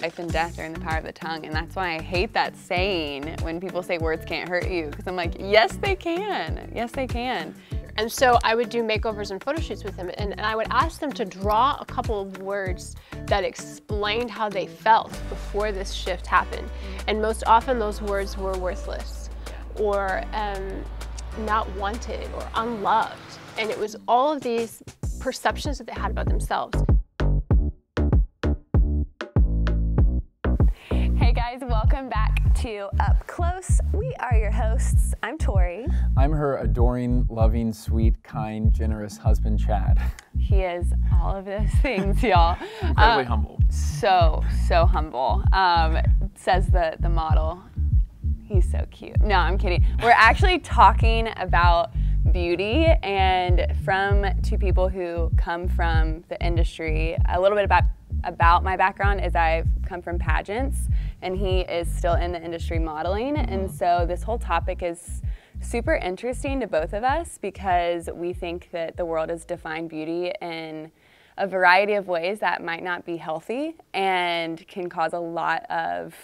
Life and death are in the power of the tongue, and that's why I hate that saying when people say words can't hurt you, because I'm like, yes they can, yes they can. And so I would do makeovers and photo shoots with them, and I would ask them to draw a couple of words that explained how they felt before this shift happened. And most often those words were worthless, or not wanted, or unloved. And it was all of these perceptions that they had about themselves. Hey guys, welcome back to Up Close. We are your hosts. I'm Tori. I'm her adoring, loving, sweet, kind, generous husband, Chad. He is all of those things, y'all. Incredibly humble. So humble. Says the model. He's so cute. No, I'm kidding. We're actually talking about beauty, and from two people who come from the industry. A little bit about my background is I've come from pageants, and he is still in the industry modeling, and so this whole topic is super interesting to both of us because we think that the world has defined beauty in a variety of ways that might not be healthy and can cause a lot of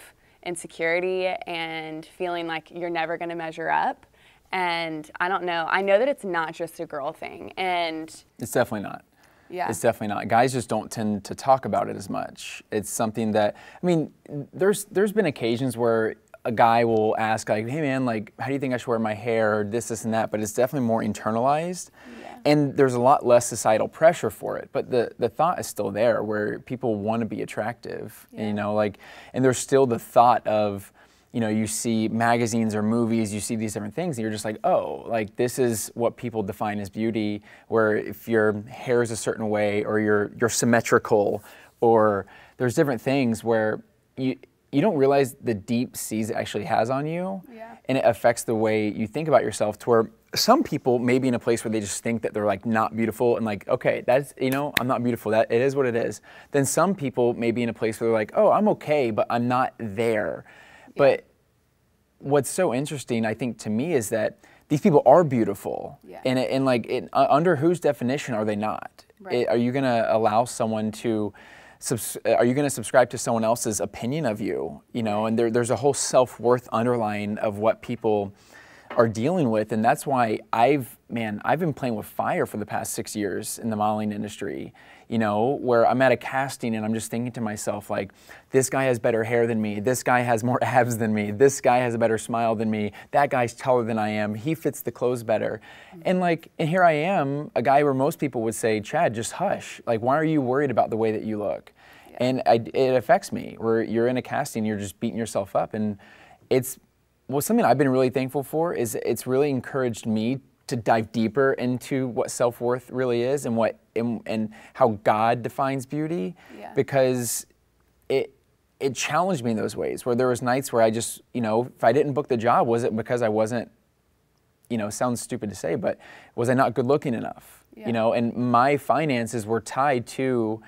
insecurity and feeling like you're never going to measure up. And I don't know, I know that it's not just a girl thing, and it's definitely not. Yeah. It's definitely not. Guys just don't tend to talk about it as much. It's something that, I mean, there's been occasions where a guy will ask, like, hey man, like, how do you think I should wear my hair, or this and that, but it's definitely more internalized. Yeah. And there's a lot less societal pressure for it, but the thought is still there where people want to be attractive. Yeah. And, you know, like, and there's still the thought of, you know, you see magazines or movies, you see these different things, and you're just like, oh, like, this is what people define as beauty, where if your hair is a certain way, or you're symmetrical, or there's different things where you don't realize the deep seas it actually has on you. Yeah. And it affects the way you think about yourself, to where some people may be in a place where they just think that they're, like, not beautiful, and like, okay, that's, you know, I'm not beautiful, that it is what it is. Then some people may be in a place where they're like, oh, I'm okay, but I'm not there. But what's so interesting, I think, to me, is that these people are beautiful. Yeah. And like, under whose definition are they not? Right. Are you going to allow someone to, are you going to subscribe to someone else's opinion of you? You know, and there's a whole self-worth underlying of what people are dealing with. And that's why I've been playing with fire for the past 6 years in the modeling industry, you know, where I'm at a casting and I'm just thinking to myself, like, this guy has better hair than me, this guy has more abs than me, this guy has a better smile than me, that guy's taller than I am, he fits the clothes better. And like, and here I am, a guy where most people would say, Chad, just hush. Like, why are you worried about the way that you look? Yeah. And it affects me, where you're in a casting, you're just beating yourself up. And it's, well, something I've been really thankful for is it's really encouraged me to dive deeper into what self-worth really is, and and how God defines beauty. Yeah. Because it challenged me in those ways, where there was nights where I just, you know, if I didn't book the job, was it because I wasn't, you know, sounds stupid to say, but was I not good looking enough? Yeah. You know, and my finances were tied to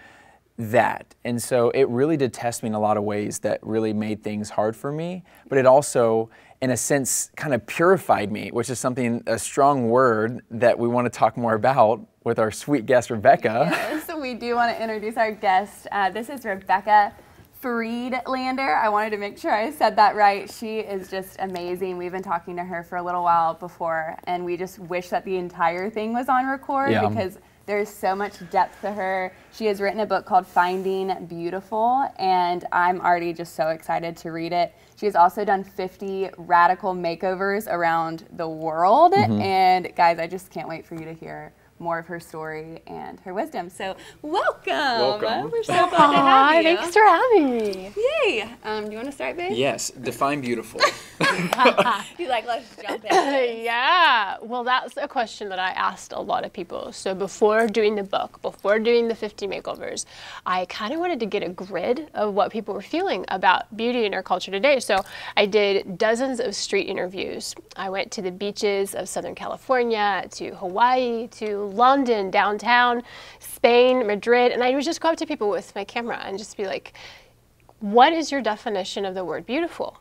that. And so it really did test me in a lot of ways that really made things hard for me, but it also, in a sense, kind of purified me, which is something, a strong word that we want to talk more about with our sweet guest, Rebecca. Yes, we do want to introduce our guest. This is Rebecca Friedlander. I wanted to make sure I said that right. She is just amazing. We've been talking to her for a little while before, and we just wish that the entire thing was on record. Yeah. Because there's so much depth to her. She has written a book called Finding Beautiful, and I'm already just so excited to read it. She has also done 50 radical makeovers around the world. Mm-hmm. And guys, I just can't wait for you to hear more of her story and her wisdom. So welcome. We're so glad to have you. Thanks for having me. Yay. Do you want to start, babe? Yes, define beautiful. You're like, let's jump in. Yeah, well, that's a question that I asked a lot of people. So before doing the book, before doing the 50 makeovers, I kind of wanted to get a grid of what people were feeling about beauty in our culture today. So I did dozens of street interviews. I went to the beaches of Southern California, to Hawaii, to London, downtown, Spain, Madrid, and I would just go up to people with my camera and just be like, what is your definition of the word beautiful?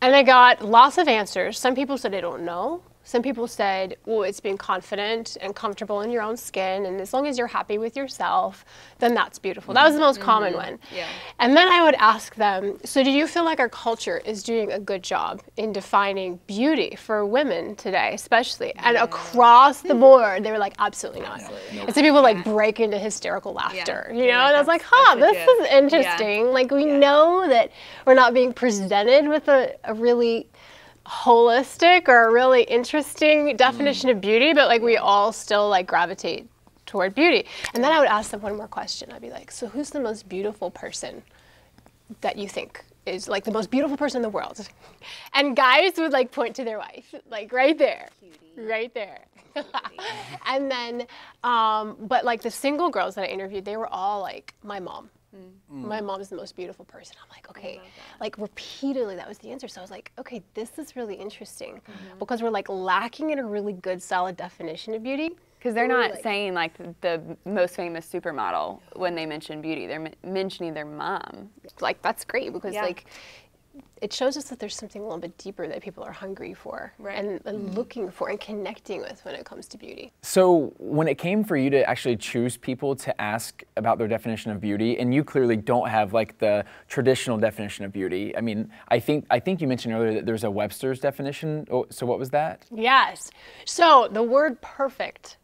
And I got lots of answers. Some people said they don't know. Some people said, well, it's being confident and comfortable in your own skin, and as long as you're happy with yourself, then that's beautiful. That was the most common one. Yeah. And then I would ask them, so do you feel like our culture is doing a good job in defining beauty for women today, especially? Yeah. And across the board, they were like, absolutely not. Absolutely. Nope. And some people like break into hysterical laughter, you know? Yeah, and I was like, huh, this is interesting. Yeah. Like, we know that we're not being presented with a really holistic or a really interesting definition of beauty, but like we all still like gravitate toward beauty. And then I would ask them one more question. I'd be like, so who's the most beautiful person that you think is like the most beautiful person in the world? And guys would like point to their wife, like right there, right there. And then, but like the single girls that I interviewed, they were all like, my mom. My mom is the most beautiful person. I'm like, okay, like repeatedly that was the answer. So I was like, okay, this is really interesting because we're like lacking in a really good solid definition of beauty. Because they're not like saying like the most famous supermodel when they mention beauty. They're mentioning their mom. Like that's great because like it shows us that there's something a little bit deeper that people are hungry for and looking for and connecting with when it comes to beauty. So when it came for you to actually choose people to ask about their definition of beauty, and you clearly don't have like the traditional definition of beauty. I mean, I think you mentioned earlier that there's a Webster's definition. Oh, so what was that? Yes. So the word perfect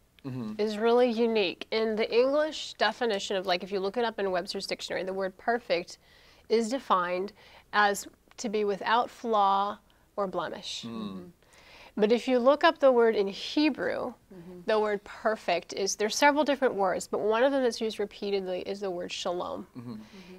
is really unique. In the English definition of like, if you look it up in Webster's dictionary, the word perfect is defined as to be without flaw or blemish. But if you look up the word in Hebrew, the word perfect is, there's several different words, but one of them that's used repeatedly is the word shalom.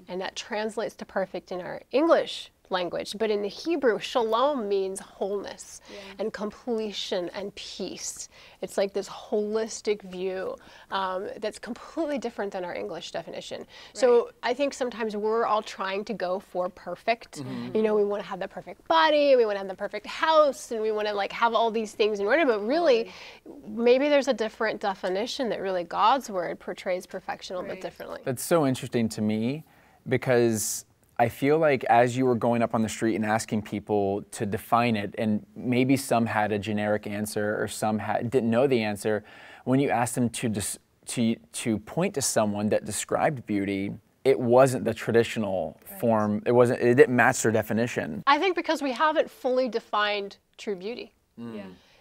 And that translates to perfect in our English language, but in the Hebrew, shalom means wholeness and completion and peace. It's like this holistic view that's completely different than our English definition. So I think sometimes we're all trying to go for perfect. You know, we want to have the perfect body, we want to have the perfect house, and we want to like have all these things in order, but really maybe there's a different definition that really God's word portrays perfection a little bit differently. That's so interesting to me because I feel like as you were going up on the street and asking people to define it, and maybe some had a generic answer or some didn't know the answer, when you asked them to point to someone that described beauty, it wasn't the traditional form. It didn't match their definition. I think because we haven't fully defined true beauty.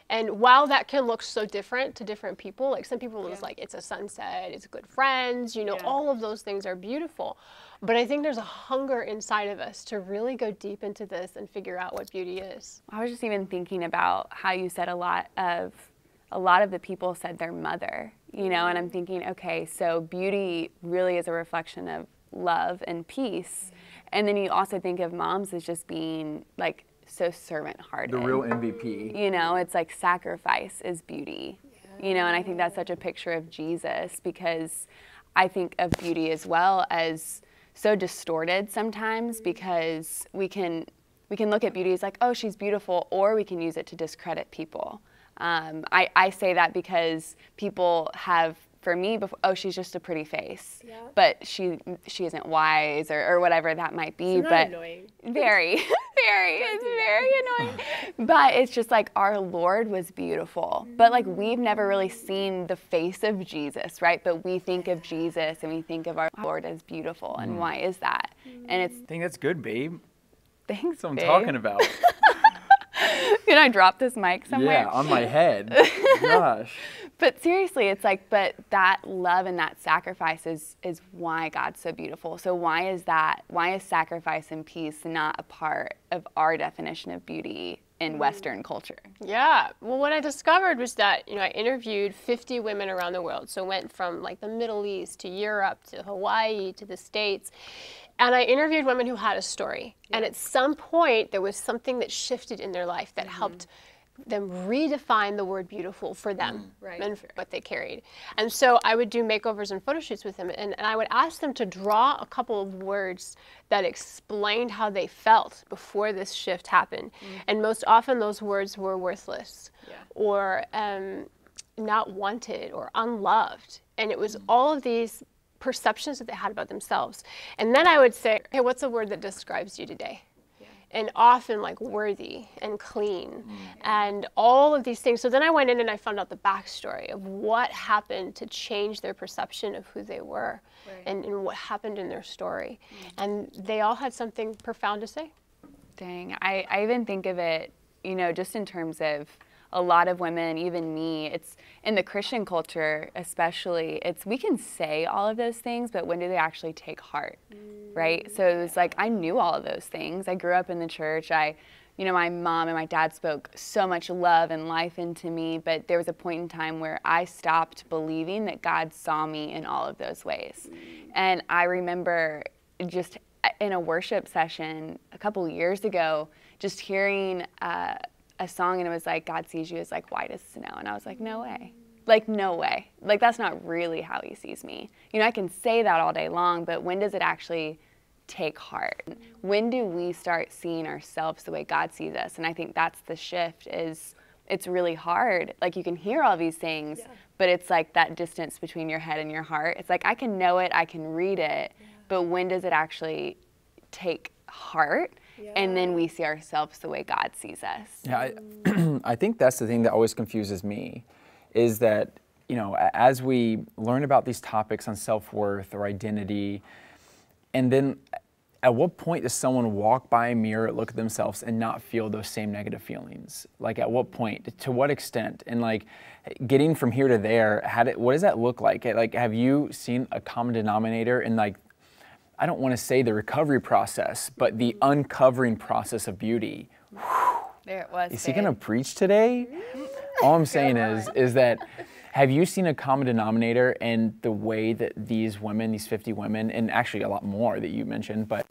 And while that can look so different to different people, like some people it's like, it's a sunset, it's good friends, you know, all of those things are beautiful. But I think there's a hunger inside of us to really go deep into this and figure out what beauty is. I was just even thinking about how you said a lot of the people said their mother, you know, and I'm thinking, okay, so beauty really is a reflection of love and peace. And then you also think of moms as just being like, so servant-hearted. The real MVP. You know, it's like sacrifice is beauty. You know, and I think that's such a picture of Jesus because I think of beauty as well as so distorted sometimes because we can look at beauty as like, oh, she's beautiful, or we can use it to discredit people. I say that because people have, for me, before, oh, she's just a pretty face, but she isn't wise or whatever that might be. It's but annoying. Very, it's very annoying. But it's just like our Lord was beautiful, but like we've never really seen the face of Jesus, right? But we think of Jesus and we think of our Lord as beautiful, and why is that? And it's. I think that's good, babe. Thanks, that's what I'm talking about. Can I drop this mic somewhere? Yeah, on my head. Gosh. But seriously, it's like, but that love and that sacrifice is why God's so beautiful. So why is that? Why is sacrifice and peace not a part of our definition of beauty in Western culture? Yeah. Well, what I discovered was that, you know, I interviewed 50 women around the world. So went from like the Middle East to Europe to Hawaii to the States. And I interviewed women who had a story. And at some point, there was something that shifted in their life that helped them redefine the word beautiful for them and for what they carried. And so I would do makeovers and photo shoots with them. And I would ask them to draw a couple of words that explained how they felt before this shift happened. And most often, those words were worthless or not wanted or unloved. And it was all of these perceptions that they had about themselves. And then I would say, hey, what's a word that describes you today? and often like worthy and clean and all of these things. So then I went in and I found out the backstory of what happened to change their perception of who they were and what happened in their story. And they all had something profound to say. Dang, I even think of it, you know, just in terms of a lot of women, even me, it's in the Christian culture especially, it's we can say all of those things, but when do they actually take heart, right? So it was like, I knew all of those things. I grew up in the church. You know, my mom and my dad spoke so much love and life into me, but there was a point in time where I stopped believing that God saw me in all of those ways. And I remember just in a worship session a couple years ago, just hearing a song, and it was like, God sees you as like white as snow. And I was like, no way. Like, no way. Like, that's not really how he sees me. You know, I can say that all day long, but when does it actually take heart? When do we start seeing ourselves the way God sees us? And I think that's the shift, is it's really hard. Like, you can hear all these things, but it's like that distance between your head and your heart. It's like, I can know it, I can read it, but when does it actually take heart? And then we see ourselves the way God sees us. Yeah, I think that's the thing that always confuses me, is that, you know, as we learn about these topics on self-worth or identity, and then at what point does someone walk by a mirror, look at themselves, and not feel those same negative feelings? Like, at what point? To what extent? And like, getting from here to there, what does that look like? Like, have you seen a common denominator in, like, I don't want to say the recovery process, but the uncovering process of beauty? There it was. Is he going to preach today? All I'm saying is that, have you seen a common denominator in the way that these women, these 50 women, and actually a lot more that you mentioned, but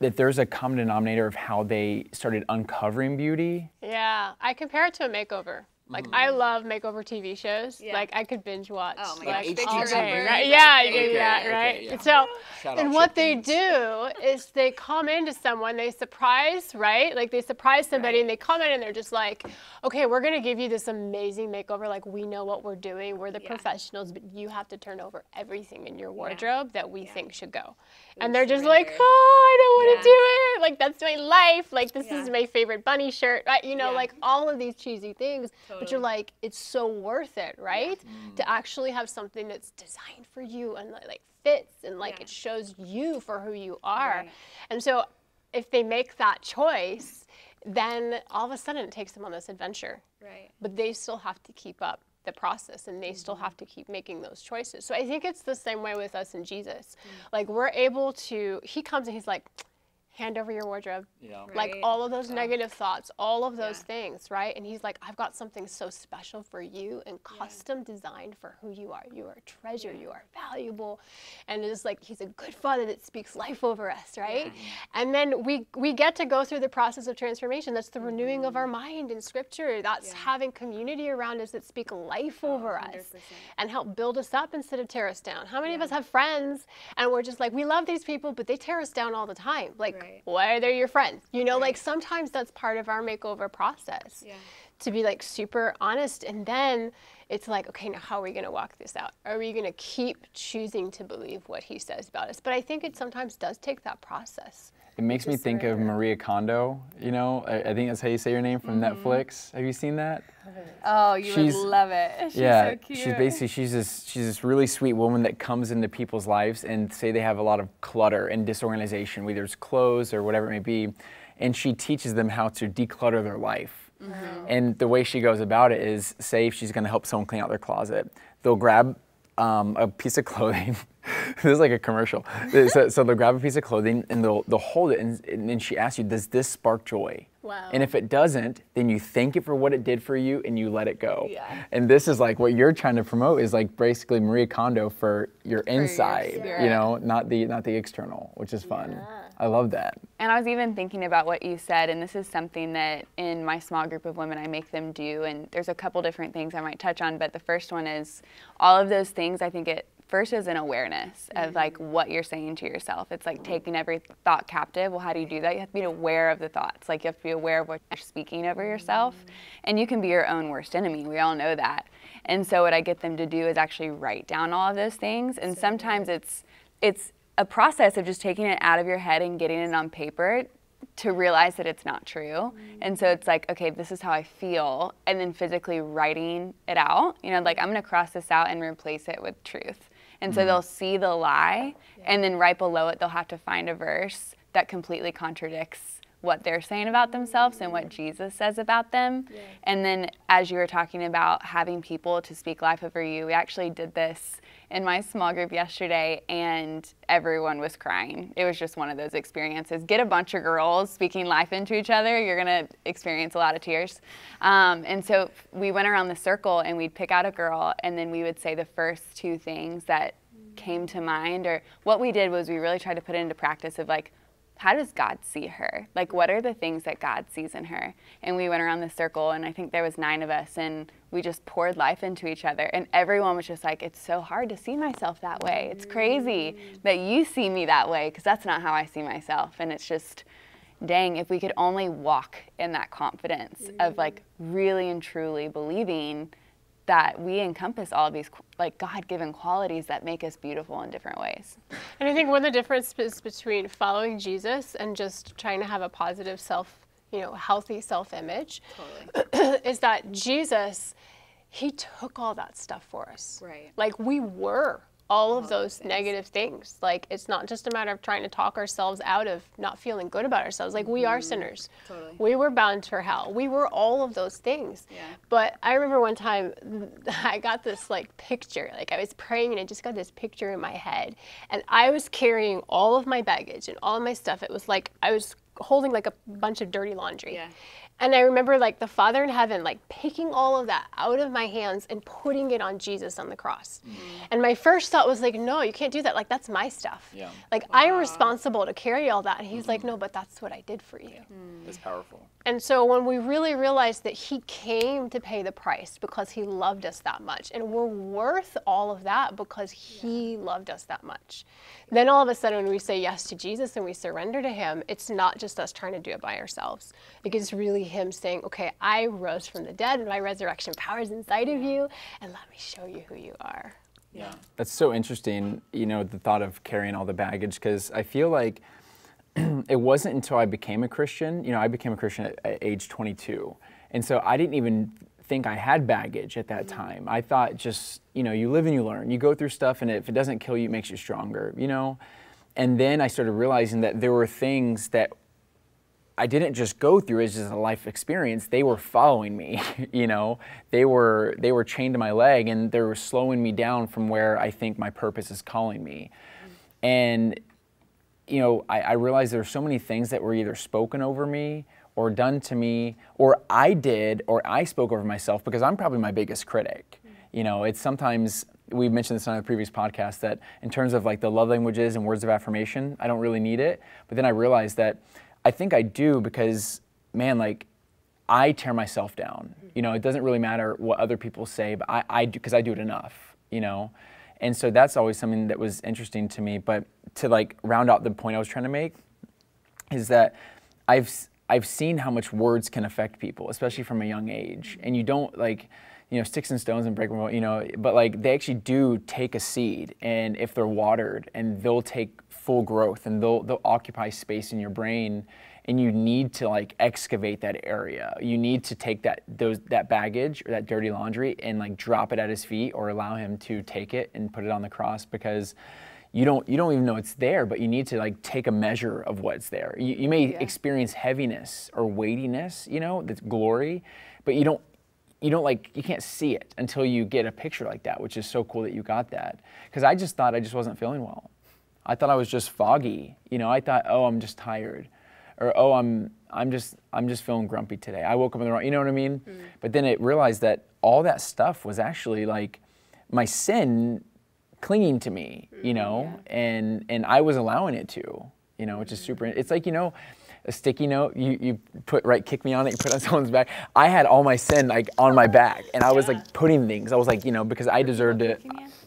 that there's a common denominator of how they started uncovering beauty? Yeah, I compare it to a makeover. Like, I love makeover TV shows. Yeah. Like, I could binge watch. Oh my gosh, like, all day, right? Yeah, you do that, right? Okay, yeah. So, and what they do is they come into someone, they surprise, right? Like, they surprise somebody and they come in and they're just like, okay, we're gonna give you this amazing makeover. Like, we know what we're doing. We're the professionals, but you have to turn over everything in your wardrobe that we think should go. And they're just like, oh, I don't wanna do it. Like, that's my life. Like, this is my favorite bunny shirt, right? You know, like all of these cheesy things. But you're like, it's so worth it, right? To actually have something that's designed for you and like fits and like it shows you for who you are. And so if they make that choice, then all of a sudden it takes them on this adventure. Right. But they still have to keep up the process, and they still have to keep making those choices. So I think it's the same way with us and Jesus. Like, we're able to, he comes and he's like, hand over your wardrobe, like all of those negative thoughts, all of those things, right? And he's like, I've got something so special for you and custom designed for who you are. You are a treasure, you are valuable. And it's like, he's a good father that speaks life over us, right? And then we get to go through the process of transformation. That's the renewing of our mind in scripture. That's having community around us that speak life over us and help build us up instead of tear us down. How many of us have friends and we're just like, we love these people, but they tear us down all the time. Like, why are they your friends? You know, like sometimes that's part of our makeover process, to be like super honest. And then it's like, okay, now how are we going to walk this out? Are we going to keep choosing to believe what he says about us? But I think it sometimes does take that process. It makes me think of Maria Kondo, you know, I think that's how you say your name, from Netflix. Have you seen that? Oh, you would love it. She's so cute. She's basically, she's this really sweet woman that comes into people's lives and say they have a lot of clutter and disorganization, whether it's clothes or whatever it may be. And she teaches them how to declutter their life. And the way she goes about it is, say if she's gonna help someone clean out their closet, they'll grab a piece of clothing. This is like a commercial. So they'll grab a piece of clothing and they'll hold it, and then she asks you, does this spark joy? Wow. And if it doesn't, then you thank it for what it did for you and you let it go. Yeah. And this is like what you're trying to promote, is like basically Maria Kondo for your inside, you know, not the external, which is fun. Yeah. I love that. And I was even thinking about what you said, and this is something that in my small group of women I make them do, and there's a couple different things I might touch on, but the first one is all of those things. I think it first is an awareness of like what you're saying to yourself. It's like taking every thought captive. Well, how do you do that? You have to be aware of the thoughts. Like, you have to be aware of what you're speaking over yourself, and you can be your own worst enemy. We all know that. And so what I get them to do is actually write down all of those things. And sometimes it's a process of just taking it out of your head and getting it on paper. to realize that it's not true. And so it's like, okay, this is how I feel, and then physically writing it out, you know, like I'm gonna cross this out and replace it with truth. And so they'll see the lie, and then right below it, they'll have to find a verse that completely contradicts what they're saying about themselves and what Jesus says about them. And then as you were talking about having people to speak life over you, we actually did this in my small group yesterday, and everyone was crying. It was just one of those experiences. Get a bunch of girls speaking life into each other, you're gonna experience a lot of tears. And so we went around the circle and we'd pick out a girl, and then we would say the first two things that came to mind. Or what we did was we really tried to put it into practice of like, how does God see her? Like, what are the things that God sees in her? And we went around the circle, and I think there was 9 of us, and we just poured life into each other. And everyone was just like, it's so hard to see myself that way. It's crazy that you see me that way, because that's not how I see myself. And it's just, dang, if we could only walk in that confidence of like really and truly believing that we encompass all of these like God-given qualities that make us beautiful in different ways. And I think one of the differences between following Jesus and just trying to have a positive self, you know, healthy self-image, totally, is that Jesus, he took all that stuff for us. Right. Like we were all of those negative things. Like it's not just a matter of trying to talk ourselves out of not feeling good about ourselves. Like we are sinners. Totally. We were bound for hell. We were all of those things. Yeah. But I remember one time I got this like picture, like I was praying and I just got this picture in my head, and I was carrying all of my baggage and all of my stuff. It was like I was holding like a bunch of dirty laundry. Yeah. And I remember like the Father in heaven, like picking all of that out of my hands and putting it on Jesus on the cross. And my first thought was like, no, you can't do that. Like that's my stuff. Yeah. Like I'm responsible to carry all that. And he's like, no, but that's what I did for you. It's powerful. And so when we really realized that he came to pay the price because he loved us that much, and we're worth all of that because he loved us that much, then all of a sudden when we say yes to Jesus and we surrender to him, it's not just us trying to do it by ourselves. Like it's really him saying, okay, I rose from the dead and my resurrection power is inside of you, and let me show you who you are. Yeah. That's so interesting, you know, the thought of carrying all the baggage, because I feel like it wasn't until I became a Christian, you know, I became a Christian at age 22. And so I didn't even think I had baggage at that time. I thought just, you know, you live and you learn, you go through stuff, and if it doesn't kill you, it makes you stronger, you know? And then I started realizing that there were things that I didn't just go through as just a life experience. They were following me, you know, they were chained to my leg, and they were slowing me down from where I think my purpose is calling me. And, you know, I realized there were so many things that were either spoken over me or done to me, or I did, or I spoke over myself, because I'm probably my biggest critic. You know, it's sometimes, we've mentioned this on the previous podcast, that in terms of like the love languages and words of affirmation, I don't really need it. But then I realized that I think I do, because, man, like, I tear myself down. You know, it doesn't really matter what other people say, but I do, because I do it enough, you know? And so that's always something that was interesting to me. But to, like, round out the point I was trying to make is that I've seen how much words can affect people, especially from a young age. And you don't, like, you know, sticks and stones and break them, you know, but, like, they actually do take a seed, and if they're watered, and they'll take full growth, and they'll occupy space in your brain, and you need to like excavate that area. You need to take that baggage or that dirty laundry and like drop it at his feet, or allow him to take it and put it on the cross, because you don't even know it's there, but you need to like take a measure of what's there. You may experience heaviness or weightiness, you know, that's glory, but you don't like, you can't see it until you get a picture like that, which is so cool that you got that. Because I just thought I just wasn't feeling well. I thought I was just foggy, you know. I thought, oh, I'm just tired, or oh, I'm just feeling grumpy today. I woke up in the wrong, you know what I mean? But then it realized that all that stuff was actually like my sin clinging to me, you know, and I was allowing it to, you know, which is super. It's like, you know, a sticky note, you put right, kick me on it, you put it on someone's back. I had all my sin like on my back, and I was like putting things. I was like, you know, because I deserved it.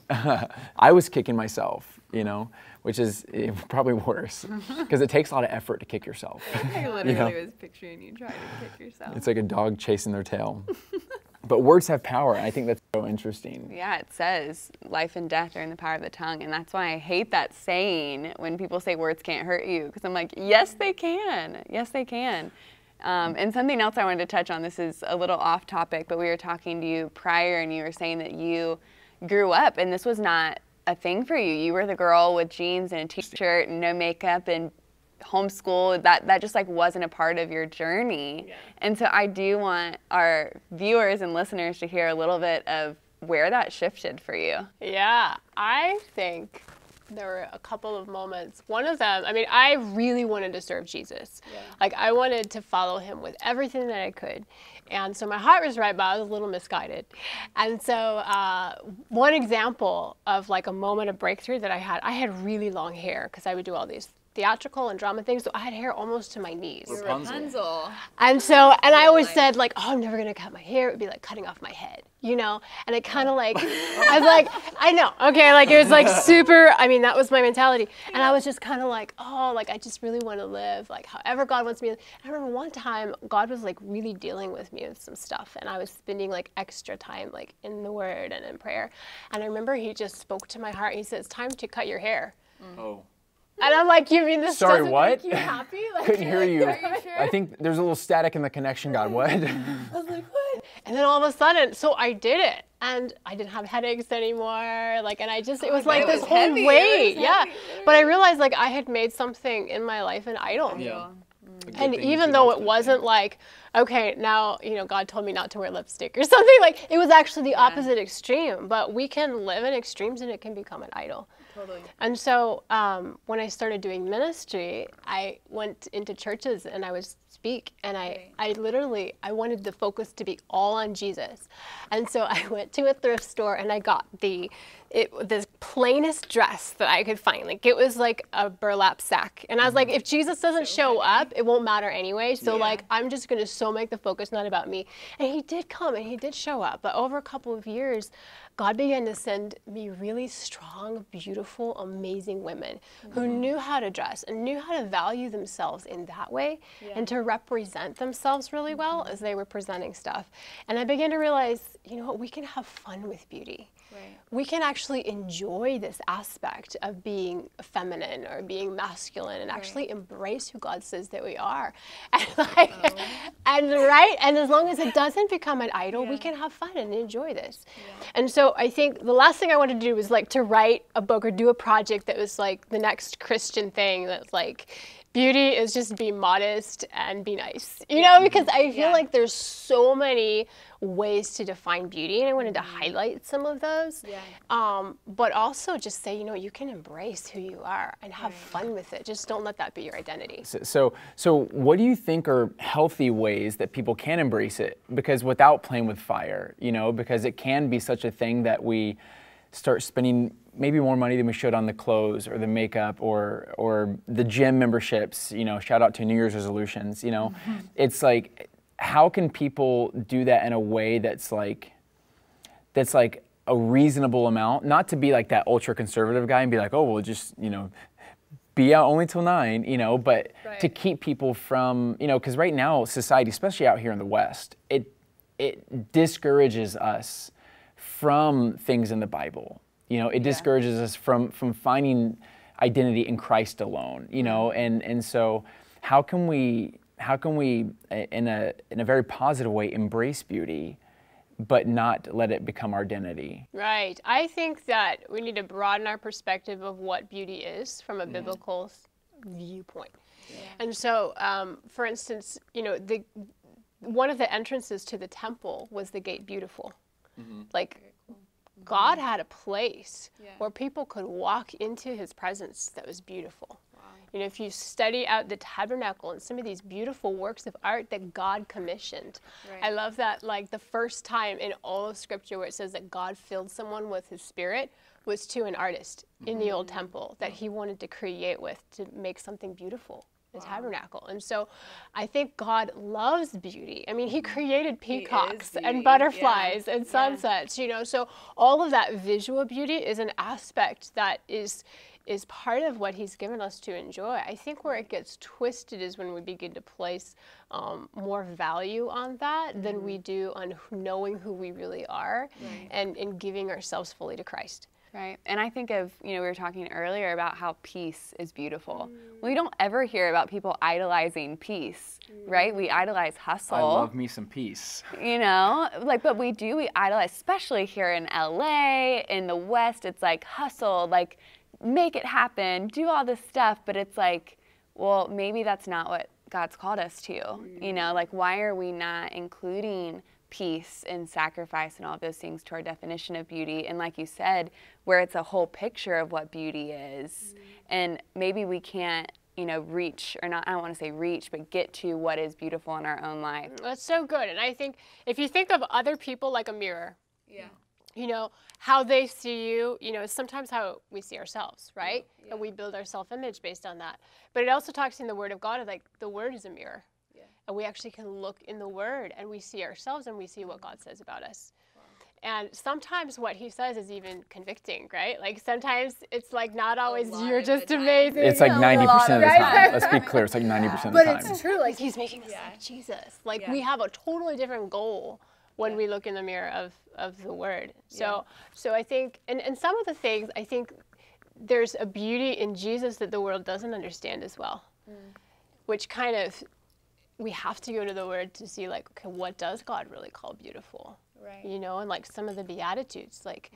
I was kicking myself, you know, which is probably worse, because it takes a lot of effort to kick yourself. I literally was picturing you trying to kick yourself. It's like a dog chasing their tail. But words have power, and I think that's so interesting. Yeah, it says life and death are in the power of the tongue, and that's why I hate that saying when people say words can't hurt you, because I'm like, yes, they can. Yes, they can. And something else I wanted to touch on, this is a little off topic, but we were talking to you prior, and you were saying that you grew up, and this was not a thing for you. You were the girl with jeans and a t-shirt and no makeup and homeschool, that just like wasn't a part of your journey. Yeah. And so I do want our viewers and listeners to hear a little bit of where that shifted for you. Yeah, I think there were a couple of moments. One of them, I mean, I really wanted to serve Jesus. Yeah. Like I wanted to follow him with everything that I could. And so my heart was right, but I was a little misguided. And so one example of like a moment of breakthrough that I had really long hair because I would do all these theatrical and drama things, so I had hair almost to my knees. Rapunzel. And so, and I always said like, oh, I'm never gonna cut my hair. It would be like cutting off my head, you know? And it kind of like, I was like, I know, okay, like it was like super, I mean, that was my mentality. And I was just kind of like, oh, like I just really wanna live like however God wants me to. I remember one time, God was like really dealing with me with some stuff, and I was spending like extra time like in the Word and in prayer. And I remember he just spoke to my heart, and he said, it's time to cut your hair. Mm. Oh. And I'm like, you mean this doesn't make you happy? Like, couldn't hear you. Are you sure? I think there's a little static in the connection, God, what? I was like, what? And then all of a sudden, so I did it. And I didn't have headaches anymore. Like, and I just, it was like this whole weight. Yeah. But I realized like I had made something in my life an idol. Yeah. And even though it wasn't like, okay, now, you know, God told me not to wear lipstick or something, like it was actually the opposite extreme, but we can live in extremes and it can become an idol. Totally. And so when I started doing ministry, I went into churches and I would speak, and I wanted the focus to be all on Jesus. And so I went to a thrift store and I got the plainest dress that I could find. Like it was like a burlap sack. And I was like, if Jesus doesn't show up, it won't matter anyway. So like, I'm just gonna make the focus not about me. And he did come and he did show up. But over a couple of years, God began to send me really strong, beautiful, amazing women who knew how to dress and knew how to value themselves in that way and to represent themselves really well as they were presenting stuff. And I began to realize, you know what, we can have fun with beauty. Right. We can actually enjoy this aspect of being feminine or being masculine and actually embrace who God says that we are. And, like, and as long as it doesn't become an idol, we can have fun and enjoy this. Yeah. And so I think the last thing I wanted to do was like to write a book or do a project that was like the next Christian thing that's like, beauty is just be modest and be nice, you know, because I feel like there's so many ways to define beauty, and I wanted to highlight some of those, but also just say, you know, you can embrace who you are and have fun with it. Just don't let that be your identity. So what do you think are healthy ways that people can embrace it? Because without playing with fire, you know, because it can be such a thing that we start spending maybe more money than we should on the clothes or the makeup or the gym memberships, you know, shout out to New Year's resolutions, you know. It's like, how can people do that in a way that's like a reasonable amount, not to be like that ultra conservative guy and be like, oh, well just, you know, be out only till 9, you know, but to keep people from, you know, because right now society, especially out here in the West, it discourages us from things in the Bible. You know, it discourages us from finding identity in Christ alone, you know, and so how can we in a very positive way embrace beauty but not let it become our identity? Right. I think that we need to broaden our perspective of what beauty is from a biblical viewpoint. Yeah. And so for instance, you know, one of the entrances to the temple was the gate beautiful. Like God had a place where people could walk into his presence that was beautiful. Wow. You know, if you study out the tabernacle and some of these beautiful works of art that God commissioned. Right. I love that, like the first time in all of scripture where it says that God filled someone with his spirit was to an artist in the old temple that he wanted to create with to make something beautiful. The tabernacle. And so I think God loves beauty. I mean, he created peacocks and butterflies and sunsets, you know, so all of that visual beauty is an aspect that is is part of what he's given us to enjoy. I think where it gets twisted is when we begin to place more value on that than we do on knowing who we really are and giving ourselves fully to Christ. Right. And I think of, you know, we were talking earlier about how peace is beautiful. We don't ever hear about people idolizing peace, right? We idolize hustle. I love me some peace. You know, like, but we do, we idolize, especially here in LA, in the West, it's like hustle, like make it happen, do all this stuff. But it's like, well, maybe that's not what God's called us to, you know, like, why are we not including peace and sacrifice and all of those things to our definition of beauty? And like you said, where it's a whole picture of what beauty is, and maybe we can't, you know, reach, or not, I don't want to say reach, but get to what is beautiful in our own life. That's so good. And I think if you think of other people like a mirror, you know, how they see you, you know, sometimes how we see ourselves, right? And we build our self-image based on that. But it also talks in the Word of God of, like, the Word is a mirror. And we actually can look in the Word and we see ourselves and we see what God says about us. And sometimes what he says is even convicting, right? Like, sometimes it's like, not always you're just amazing. It's like 90% of the time. Let's be clear, it's like 90% of the time. But it's true, like, he's making us like Jesus. Like, we have a totally different goal when we look in the mirror of the Word. So, so I think, and some of the things, I think there's a beauty in Jesus that the world doesn't understand as well, which kind of, we have to go to the Word to see, like, okay, what does God really call beautiful? Right. You know, and like some of the Beatitudes, like,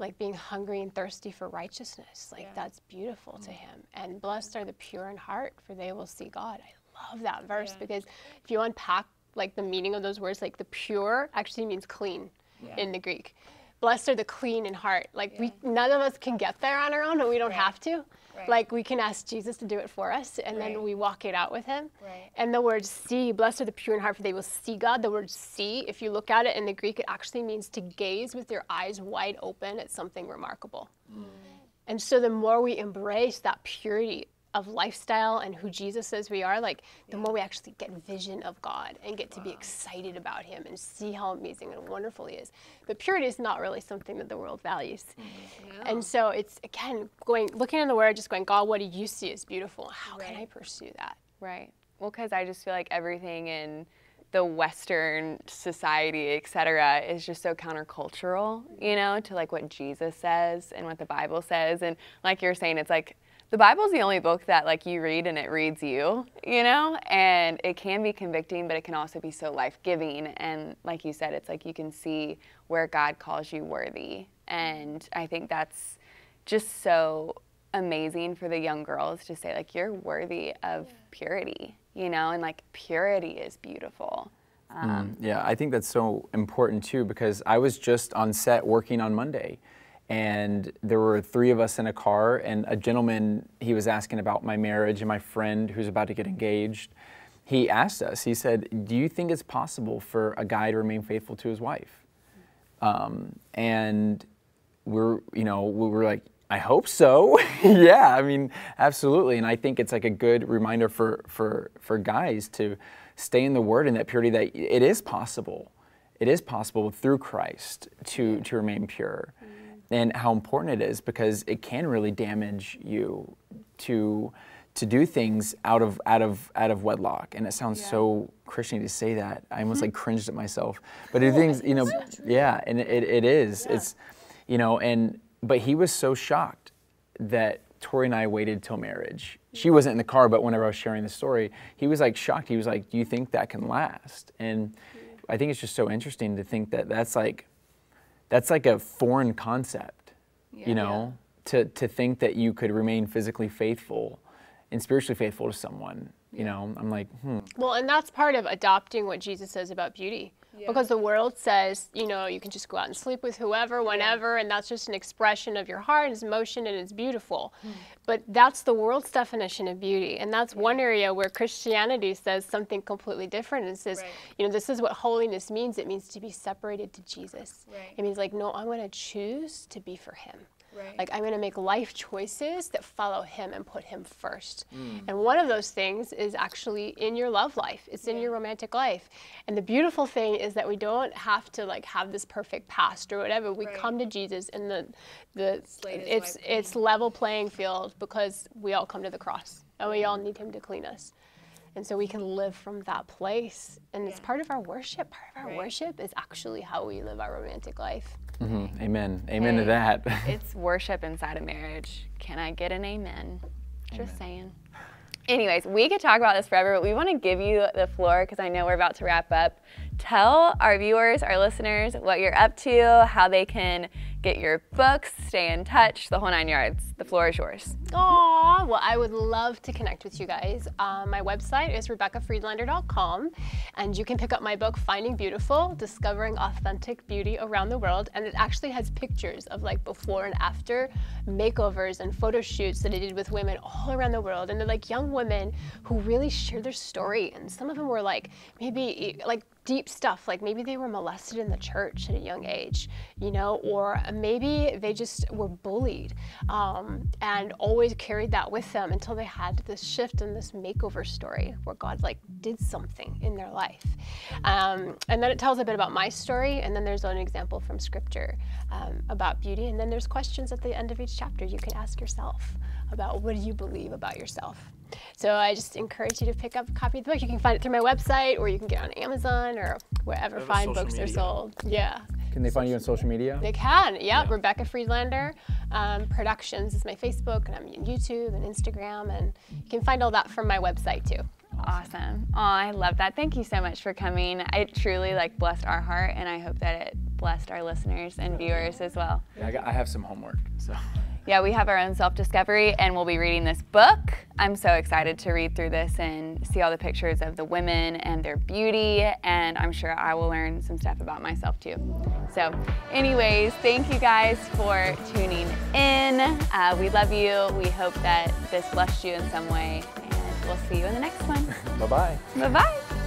like being hungry and thirsty for righteousness, like that's beautiful to him. And blessed are the pure in heart, for they will see God. I love that verse because if you unpack like the meaning of those words, like the pure actually means clean in the Greek. Blessed are the clean in heart. Like we, none of us can get there on our own, and we don't have to. Right. Like, we can ask Jesus to do it for us, and then we walk it out with him. Right. And the word see, blessed are the pure in heart, for they will see God. The word see, if you look at it in the Greek, it actually means to gaze with your eyes wide open at something remarkable. And so the more we embrace that purity of lifestyle and who Jesus says we are, like, the more we actually get vision of God and get to be excited about him and see how amazing and wonderful he is. But purity is not really something that the world values. And so it's, again, going, looking in the Word, just going, God, what do you see as beautiful? How can I pursue that? Right. Well, because I just feel like everything in the Western society, etc., is just so countercultural, you know, to like what Jesus says and what the Bible says. And like you're saying, it's like, the Bible's the only book that, like, you read and it reads you, you know? And it can be convicting, but it can also be so life-giving. And like you said, it's like you can see where God calls you worthy. And I think that's just so amazing for the young girls to say, like, you're worthy of purity, you know? And, like, purity is beautiful. Yeah, I think that's so important, too, because I was just on set working on Monday. And there were three of us in a car, and a gentleman, he was asking about my marriage and my friend who's about to get engaged. He asked us, he said, do you think it's possible for a guy to remain faithful to his wife? And we're, you know, we were like, I hope so. Yeah, I mean, absolutely. And I think it's like a good reminder for guys to stay in the Word and that purity, that it is possible. It is possible through Christ to remain pure. And how important it is, because it can really damage you to do things out of wedlock. And it sounds so Christian to say that. I almost like cringed at myself. But do things, you know, and it is. Yeah. It's, you know, and but he was so shocked that Tori and I waited till marriage. She wasn't in the car, but whenever I was sharing the story, he was like shocked. He was like, "Do you think that can last?" And I think it's just so interesting to think that that's like a foreign concept, you know, to think that you could remain physically faithful and spiritually faithful to someone, you know, I'm like, Well, and that's part of adopting what Jesus says about beauty, because the world says, you know, you can just go out and sleep with whoever, whenever, and that's just an expression of your heart, it's motion, and it's beautiful. But that's the world's definition of beauty, and that's one area where Christianity says something completely different, and says, you know, this is what holiness means. It means to be separated to Jesus. It means like, no, I'm going to choose to be for him. Right. Like, I'm going to make life choices that follow him and put him first. Mm. And one of those things is actually in your love life. It's in your romantic life. And the beautiful thing is that we don't have to, like, have this perfect past or whatever. We come to Jesus and it's level playing field, because we all come to the cross and we all need him to clean us. And so we can live from that place. And it's part of our worship. Part of our worship is actually how we live our romantic life. Mm-hmm. Amen. Amen to that. It's worship inside of marriage. Can I get an amen? Just saying. Anyways, we could talk about this forever, but we want to give you the floor because I know we're about to wrap up. Tell our viewers, our listeners, what you're up to, how they can get your books, stay in touch, the whole 9 yards. The floor is yours. Aw, well, I would love to connect with you guys. My website is RebeccaFriedlander.com, and you can pick up my book, Finding Beautiful, Discovering Authentic Beauty Around the World, and it actually has pictures of, like, before and after makeovers and photo shoots that I did with women all around the world, and they're, like, young women who really share their story, and some of them were, like, maybe, like, deep stuff, like maybe they were molested in the church at a young age, you know, or maybe they just were bullied and always carried that with them until they had this shift and this makeover story where God, like, did something in their life. And then it tells a bit about my story, and then there's an example from scripture about beauty, and then there's questions at the end of each chapter you can ask yourself about what do you believe about yourself. So I just encourage you to pick up a copy of the book. You can find it through my website, or you can get it on Amazon or wherever fine books are sold. Yeah. Can they find you on social media? They can. Yeah. Rebecca Friedlander Productions is my Facebook, and I'm on YouTube and Instagram, and you can find all that from my website too. Awesome. Oh, I love that. Thank you so much for coming. It truly, like, blessed our heart, and I hope that it blessed our listeners and viewers as well. Yeah, I have some homework. So. Yeah, we have our own self-discovery, and we'll be reading this book. I'm so excited to read through this and see all the pictures of the women and their beauty, and I'm sure I will learn some stuff about myself too. So anyways, thank you guys for tuning in. We love you. We hope that this blessed you in some way, and we'll see you in the next one. Bye-bye. Bye-bye.